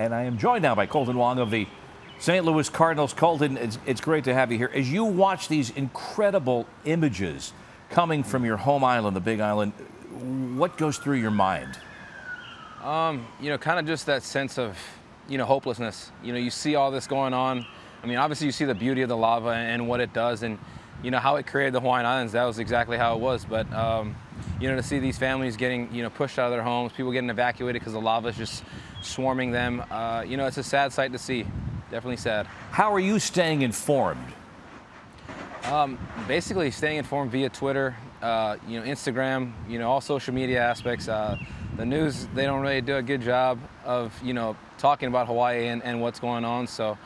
And I am joined now by Kolten Wong of the St. Louis Cardinals. Kolten, it's great to have you here. As you watch these incredible images coming from your home island, the Big Island, what goes through your mind? You know, kind of just that sense of, hopelessness. You see all this going on. I mean, obviously you see the beauty of the lava and what it does, and how it created the Hawaiian Islands. That was exactly how it was. But to see these families getting pushed out of their homes, people getting evacuated because the lava is just swarming them. It's a sad sight to see. Definitely sad. How are you staying informed? Basically, staying informed via Twitter, Instagram, all social media aspects. The news, they don't really do a good job of talking about Hawaii and what's going on. So.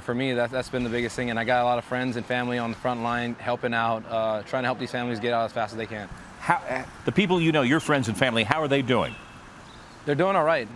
For me, that's been the biggest thing, and I got a lot of friends and family on the front line helping out, trying to help these families get out as fast as they can. The people your friends and family, how are they doing? They're doing all right.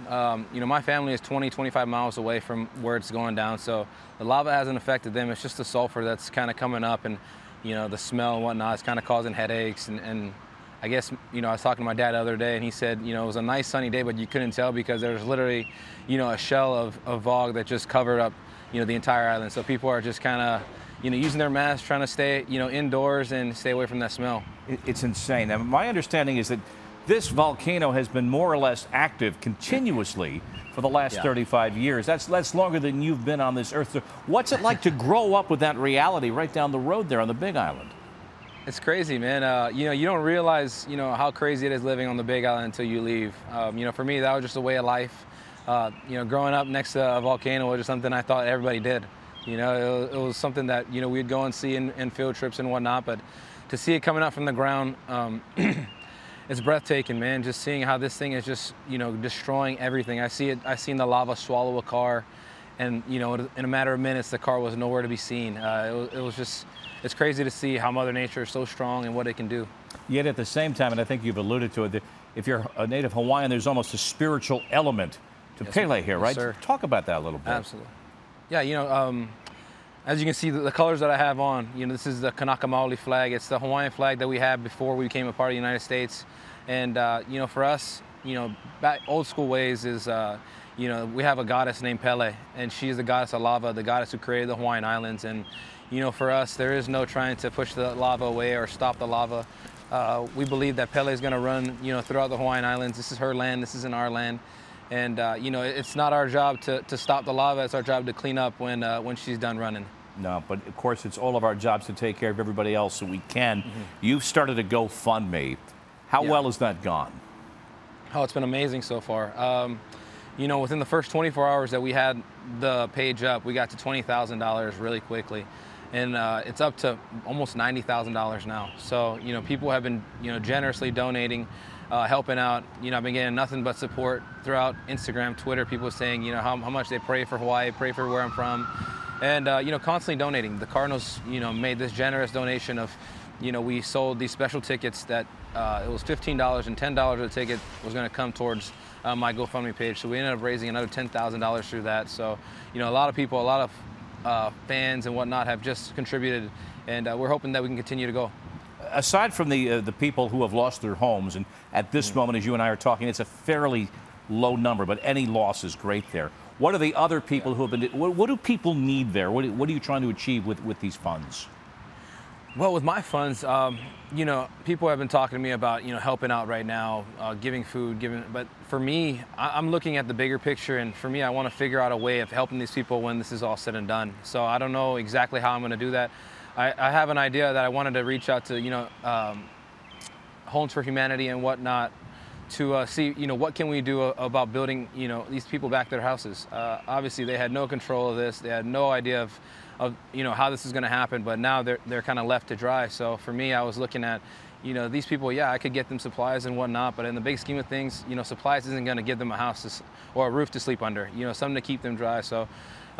My family is 20, 25 miles away from where it's going down, so the lava hasn't affected them. It's just the sulfur that's kind of coming up, and the smell and whatnot is kind of causing headaches. And I guess, I was talking to my dad the other day, and he said, it was a nice sunny day, but you couldn't tell because there was literally, a shell of fog that just covered up, the entire island. So people are just kind of, using their masks, trying to stay, indoors and stay away from that smell. It's insane. Now, my understanding is that this volcano has been more or less active continuously for the last 35 years. That's longer than you've been on this earth. So what's it like to grow up with that reality right down the road there on the Big Island? It's crazy, man. You don't realize, how crazy it is living on the Big Island until you leave. For me, that was just a way of life. Growing up next to a volcano was just something I thought everybody did. It was something that, we'd go and see in field trips and whatnot. But to see it coming up from the ground, it's breathtaking, man. Just seeing how this thing is just, destroying everything. I've seen the lava swallow a car. And, in a matter of minutes, the car was nowhere to be seen. It was just, it's crazy to see how Mother Nature is so strong and what it can do. Yet at the same time, and I think you've alluded to it, that if you're a native Hawaiian, there's almost a spiritual element to Pele here, right? Yes, talk about that a little bit. Absolutely. Yeah, as you can see, the colors that I have on, this is the Kanaka Maoli flag. It's the Hawaiian flag that we had before we became a part of the United States. And, for us, back old school ways is, we have a goddess named Pele, and she is the goddess of lava, the goddess who created the Hawaiian Islands. And, for us, there is no trying to push the lava away or stop the lava. We believe that Pele is going to run, throughout the Hawaiian Islands. This is her land. This isn't our land. And, it's not our job to stop the lava. It's our job to clean up when she's done running. No, but, of course, it's all of our jobs to take care of everybody else so we can. Mm-hmm. You've started a GoFundMe. How well has that gone? Oh, it's been amazing so far. Within the first 24 hours that we had the page up, we got to $20,000 really quickly. And it's up to almost $90,000 now. So, people have been, generously donating, helping out. I've been getting nothing but support throughout Instagram, Twitter, people saying, how much they pray for Hawaii, pray for where I'm from. And, constantly donating. The Cardinals, made this generous donation of, we sold these special tickets that it was $15 and $10 of the ticket was going to come towards my GoFundMe page. So we ended up raising another $10,000 through that. So, a lot of people, a lot of fans and whatnot have just contributed, and we're hoping that we can continue to go. Aside from the people who have lost their homes, and at this moment as you and I are talking, it's a fairly low number, but any loss is great there. What are the other people who have been, what do people need there? What are you trying to achieve with these funds? Well, with my funds, people have been talking to me about, helping out right now, giving food, but for me, I'm looking at the bigger picture, and for me, I want to figure out a way of helping these people when this is all said and done. So I don't know exactly how I'm going to do that. I have an idea that I wanted to reach out to, Homes for Humanity and whatnot to see, what can we do about building, these people back their houses. Obviously, they had no control of this. They had no idea of how this is going to happen, but now they're kind of left to dry. So for me, I was looking at, these people, I could get them supplies and whatnot, but in the big scheme of things, supplies isn't going to give them a house or a roof to sleep under, something to keep them dry. So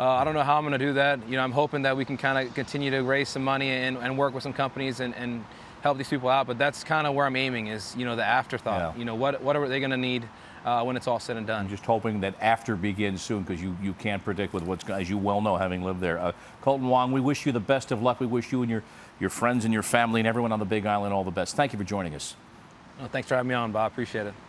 I don't know how I'm going to do that. I'm hoping that we can kind of continue to raise some money and work with some companies and help these people out, but that's kind of where I'm aiming is, the afterthought. Yeah. What are they going to need when it's all said and done? I'm just hoping that after begins soon, because you can't predict with what's, as you well know, having lived there. Kolten Wong, we wish you the best of luck. We wish you and your friends and your family and everyone on the Big Island all the best. Thank you for joining us. Well, thanks for having me on, Bob. Appreciate it.